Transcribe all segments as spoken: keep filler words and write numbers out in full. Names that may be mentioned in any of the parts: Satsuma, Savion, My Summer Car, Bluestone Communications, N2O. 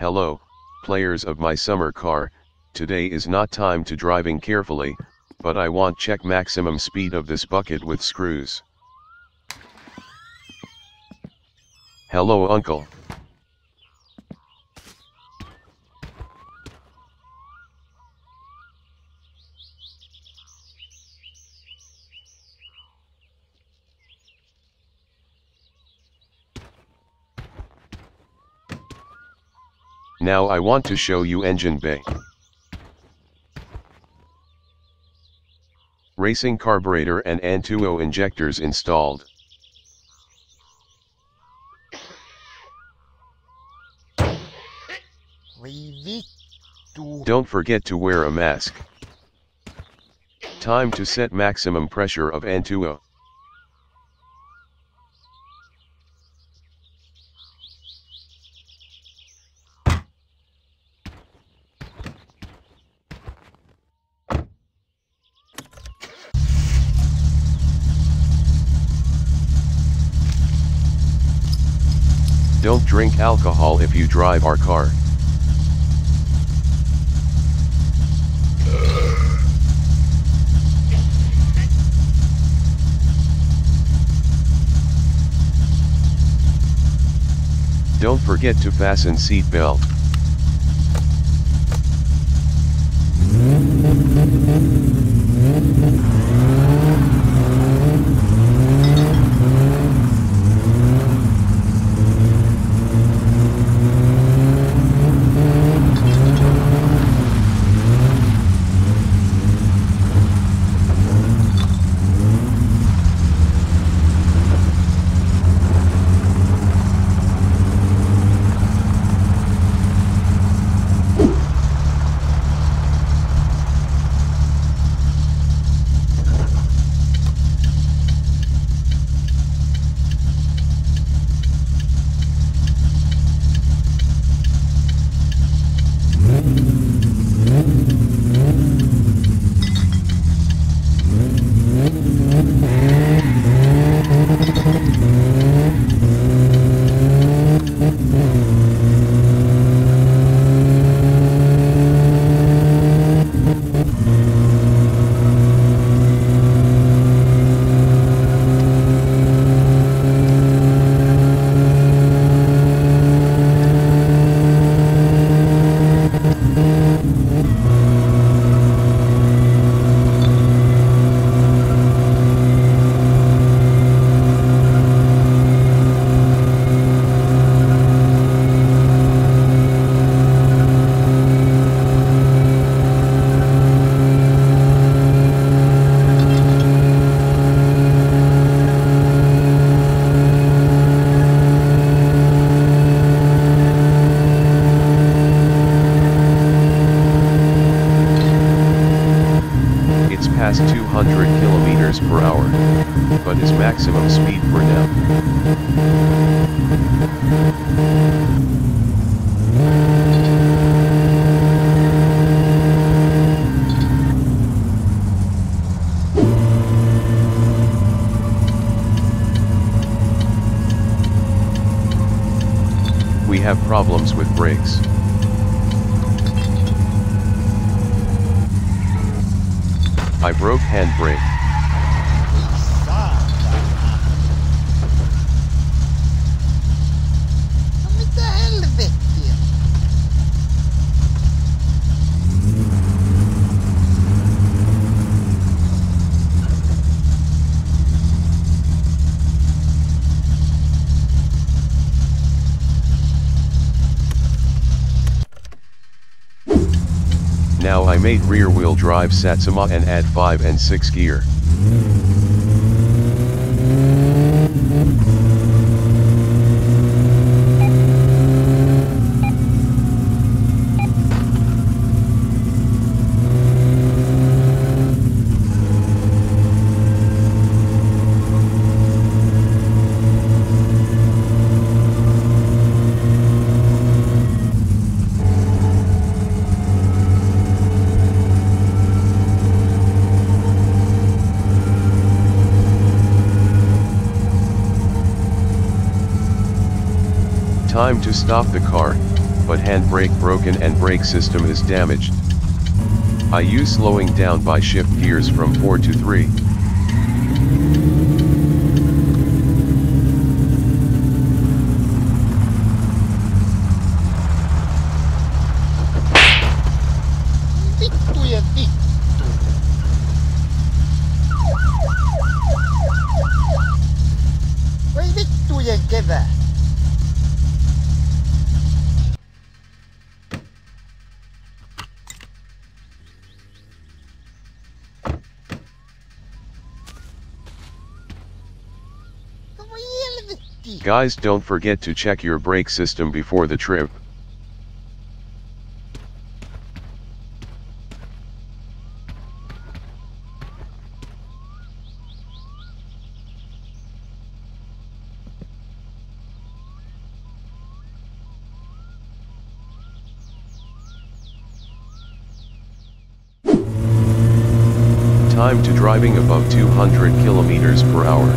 Hello, players of my summer car, today is not time to driving carefully, but I want check maximum speed of this bucket with screws. Hello uncle. Now I want to show you engine bay. Racing carburetor and N two O injectors installed. Don't forget to wear a mask. Time to set maximum pressure of N two O. Don't drink alcohol if you drive our car. Don't forget to fasten seat belt. two hundred kilometers per hour, but is maximum speed for now. We have problems with brakes. I broke handbrake. Now I made rear-wheel drive Satsuma and add five and six gear. Time to stop the car, but handbrake broken and brake system is damaged. I use slowing down by shift gears from four to three. Guys, don't forget to check your brake system before the trip. Time to driving above two hundred kilometers per hour.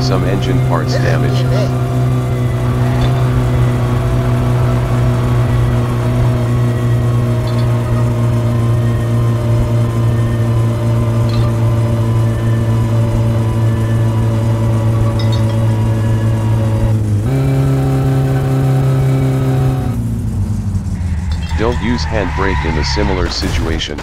Some engine parts damaged. Don't use handbrake in a similar situation.